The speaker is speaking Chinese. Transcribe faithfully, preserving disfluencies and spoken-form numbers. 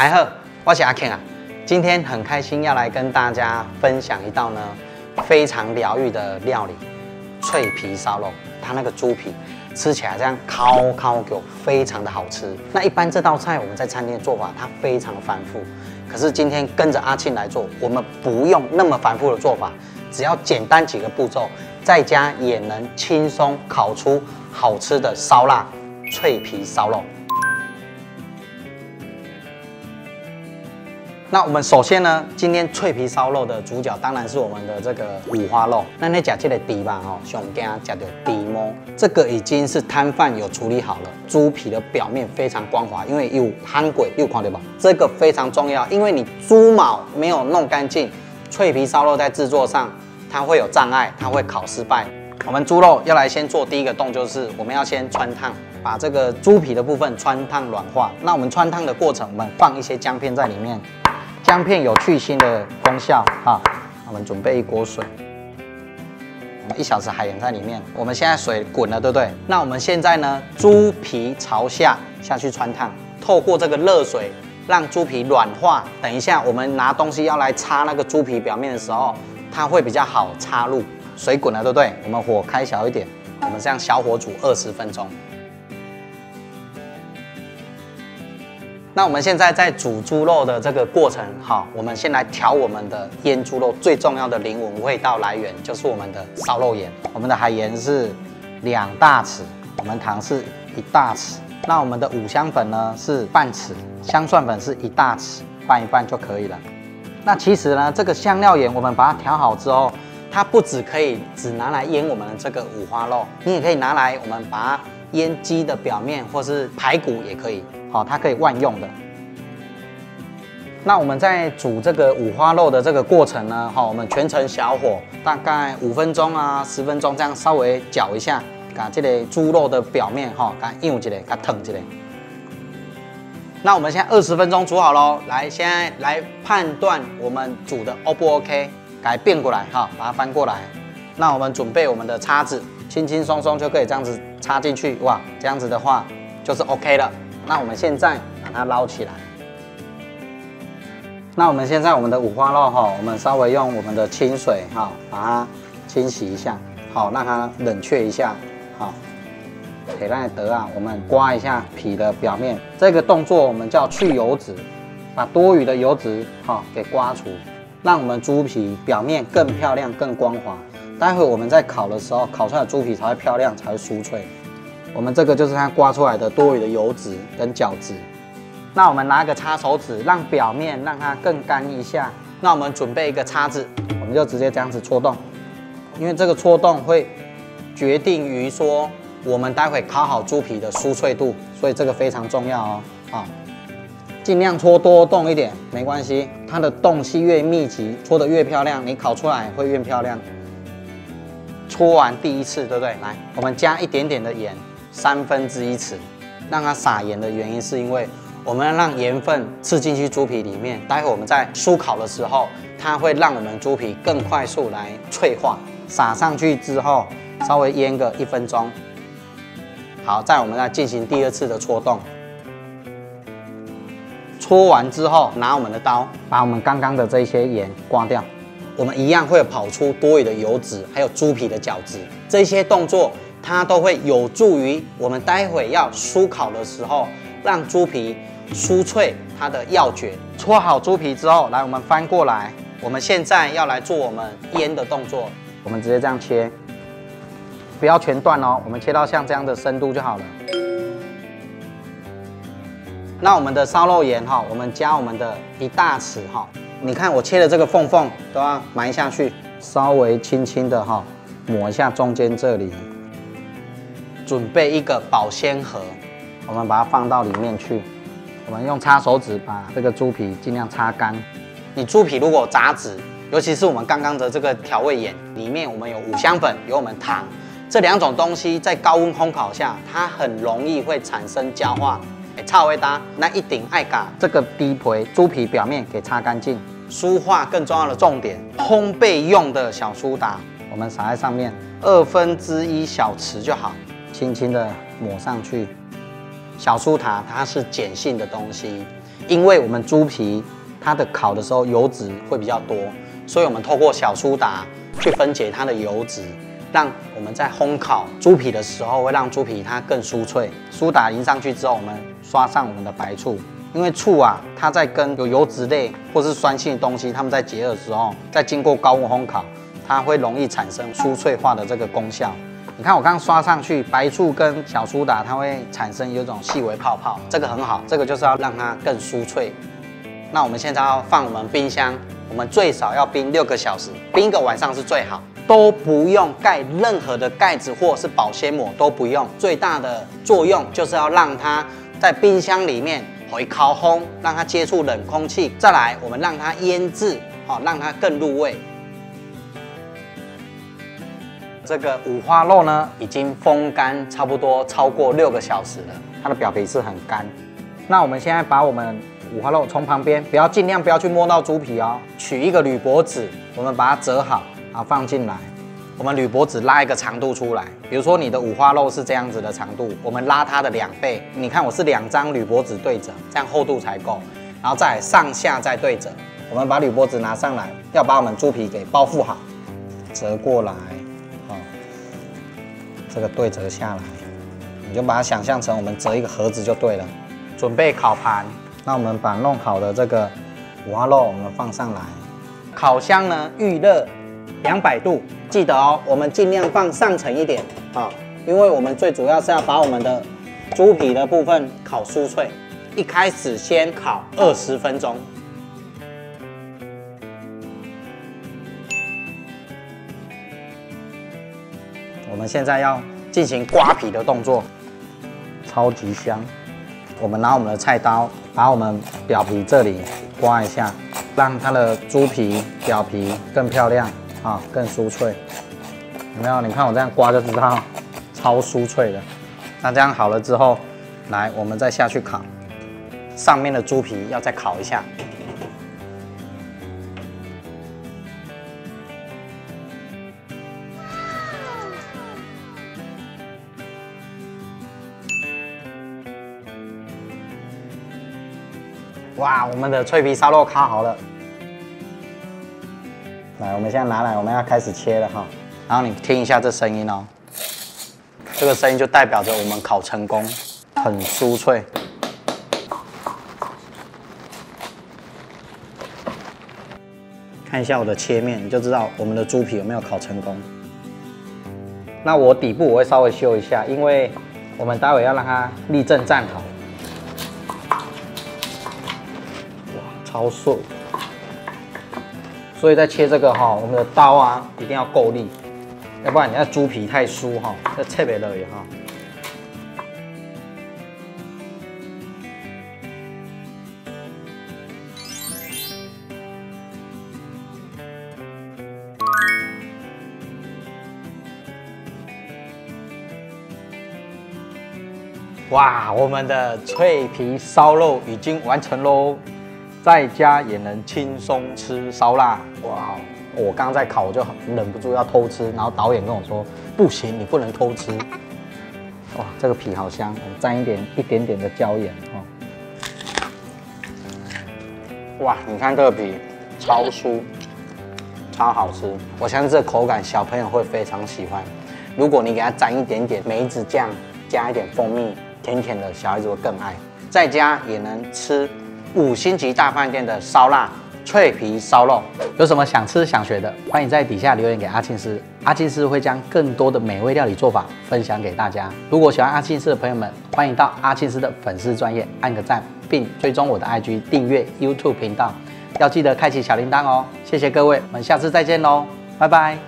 大家好，我是阿 Ken 啊，今天很开心要来跟大家分享一道呢非常疗愈的料理——脆皮烧肉。它那个猪皮吃起来这样烤烤狗，非常的好吃。那一般这道菜我们在餐厅的做法它非常繁复，可是今天跟着阿庆来做，我们不用那么繁复的做法，只要简单几个步骤，在家也能轻松烤出好吃的烧腊脆皮烧肉。 那我们首先呢，今天脆皮烧肉的主角当然是我们的这个五花肉。那你吃这个猪吧，吼，上惊吃到猪毛。这个已经是摊贩有处理好了，猪皮的表面非常光滑，因为有夯过，有看到吧？这个非常重要，因为你猪毛没有弄干净，脆皮烧肉在制作上它会有障碍，它会烤失败。我们猪肉要来先做第一个动作，就是我们要先汆烫。 把这个猪皮的部分汆烫软化。那我们汆烫的过程，我们放一些姜片在里面，姜片有去腥的功效哈。我们准备一锅水，我们一小匙海盐在里面。我们现在水滚了，对不对？那我们现在呢，猪皮朝下下去汆烫，透过这个热水让猪皮软化。等一下我们拿东西要来擦那个猪皮表面的时候，它会比较好插入。水滚了，对不对？我们火开小一点，我们这样小火煮二十分钟。 那我们现在在煮猪肉的这个过程，好，我们先来调我们的腌猪肉最重要的灵魂味道来源，就是我们的烧肉盐。我们的海盐是两大匙，我们糖是一大匙，那我们的五香粉呢是半匙，香蒜粉是一大匙，拌一拌就可以了。那其实呢，这个香料盐我们把它调好之后，它不只可以只拿来腌我们的这个五花肉，你也可以拿来我们把它腌鸡的表面或是排骨也可以。 好，它可以万用的。那我们在煮这个五花肉的这个过程呢，好，我们全程小火，大概五分钟啊，十分钟这样稍微搅一下，把这个猪肉的表面哈，它硬起来，它腾起来。那我们现在二十分钟煮好喽，来，现在来判断我们煮的 O 不 OK， 改变过来哈，把它翻过来。那我们准备我们的叉子，轻轻松松就可以这样子插进去，哇，这样子的话就是 OK 了。 那我们现在把它捞起来。那我们现在我们的五花肉哈，我们稍微用我们的清水哈，把它清洗一下，好让它冷却一下，好。铁奈德啊，我们刮一下皮的表面，这个动作我们叫去油脂，把多余的油脂哈给刮除，让我们猪皮表面更漂亮、更光滑。待会我们在烤的时候，烤出来的猪皮才会漂亮，才会酥脆。 我们这个就是它刮出来的多余的油脂跟角质。那我们拿一个擦手指，让表面让它更干一下。那我们准备一个叉子，我们就直接这样子戳洞，因为这个戳洞会决定于说我们待会烤好猪皮的酥脆度，所以这个非常重要哦。好，尽量戳多洞一点，没关系，它的洞隙越密集，戳得越漂亮，你烤出来会越漂亮。戳完第一次，对不对？来，我们加一点点的盐。 三分之一匙，让它撒盐的原因是因为我们要让盐分吃进去猪皮里面，待会我们在酥烤的时候，它会让我们猪皮更快速来脆化。撒上去之后，稍微腌个一分钟。好，再我们再进行第二次的戳洞。戳完之后，拿我们的刀，把我们刚刚的这些盐刮掉。我们一样会跑出多余的油脂，还有猪皮的角质，这些动作。 它都会有助于我们待会要酥烤的时候，让猪皮酥脆。它的要诀，搓好猪皮之后，来我们翻过来。我们现在要来做我们腌的动作，我们直接这样切，不要全断哦，我们切到像这样的深度就好了。那我们的烧肉盐哈，我们加我们的一大匙哈。你看我切的这个缝缝都要埋下去，稍微轻轻的哈抹一下中间这里。 准备一个保鲜盒，我们把它放到里面去。我们用擦手指把这个猪皮尽量擦干。你猪皮如果有杂质，尤其是我们刚刚的这个调味盐里面，我们有五香粉，有我们糖，这两种东西在高温烘烤下，它很容易会产生焦化。哎，差微搭，那一定爱把这个低皮猪皮表面给擦干净。酥化更重要的重点，烘焙用的小苏打，我们撒在上面，二分之一小匙就好。 轻轻的抹上去，小苏打它是碱性的东西，因为我们猪皮它的烤的时候油脂会比较多，所以我们透过小苏打去分解它的油脂，让我们在烘烤猪皮的时候会让猪皮它更酥脆。苏打淋上去之后，我们刷上我们的白醋。 因为醋啊，它在跟有油脂类或是酸性的东西，它们在结合的时候，在经过高温烘烤，它会容易产生酥脆化的这个功效。你看我刚刚刷上去白醋跟小苏打，它会产生有一种细微泡泡，这个很好，这个就是要让它更酥脆。那我们现在要放我们冰箱，我们最少要冰六个小时，冰一个晚上是最好，都不用盖任何的盖子或是保鲜膜都不用。最大的作用就是要让它在冰箱里面。 回烤烘，让它接触冷空气，再来我们让它腌制，好、哦、让它更入味。这个五花肉呢，已经风干差不多超过六个小时了，它的表皮是很干。那我们现在把我们五花肉从旁边，不要尽量不要去摸到猪皮哦，取一个铝箔纸，我们把它折好，然后放进来。 我们铝箔纸拉一个长度出来，比如说你的五花肉是这样子的长度，我们拉它的两倍。你看我是两张铝箔纸对折，这样厚度才够。然后再上下再对折。我们把铝箔纸拿上来，要把我们猪皮给包覆好，折过来，哦，这个对折下来，你就把它想象成我们折一个盒子就对了。准备烤盘，那我们把弄好的这个五花肉我们放上来，烤箱呢预热两百度。 记得哦，我们尽量放上层一点啊、哦，因为我们最主要是要把我们的猪皮的部分烤酥脆。一开始先烤二十分钟。我们现在要进行刮皮的动作，超级香。我们拿我们的菜刀，把我们表皮这里刮一下，让它的猪皮表皮更漂亮。 啊，更酥脆，有没有？你看我这样刮就知道，超酥脆的。那这样好了之后，来，我们再下去烤，上面的猪皮要再烤一下。哇，我们的脆皮烧肉烤好了。 来，我们现在拿来，我们要开始切了哈。然后你听一下这声音哦，这个声音就代表着我们烤成功，很酥脆。看一下我的切面，你就知道我们的猪皮有没有烤成功。那我底部我会稍微修一下，因为我们待会要让它立正站好。哇，超酥！ 所以在切这个哈、哦，我们的刀啊一定要够力，要不然你那猪皮太酥哈、哦，这切不落去哈。哇，我们的脆皮烧肉已经完成喽。 在家也能轻松吃烧腊，哇！我刚在烤，我就忍不住要偷吃，然后导演跟我说：“不行，你不能偷吃。”哇，这个皮好香，我沾一点一点点的椒盐哦。哇，你看这个皮超酥，超好吃，我相信这口感小朋友会非常喜欢。如果你给它沾一点点梅子酱，加一点蜂蜜，甜甜的，小孩子会更爱。在家也能吃。 五星级大饭店的烧腊脆皮烧肉，有什么想吃想学的，欢迎在底下留言给阿庆师，阿庆师会将更多的美味料理做法分享给大家。如果喜欢阿庆师的朋友们，欢迎到阿庆师的粉丝专页按个赞，并追踪我的 I G， 订阅 YouTube 频道，要记得开启小铃铛哦。谢谢各位，我们下次再见喽，拜拜。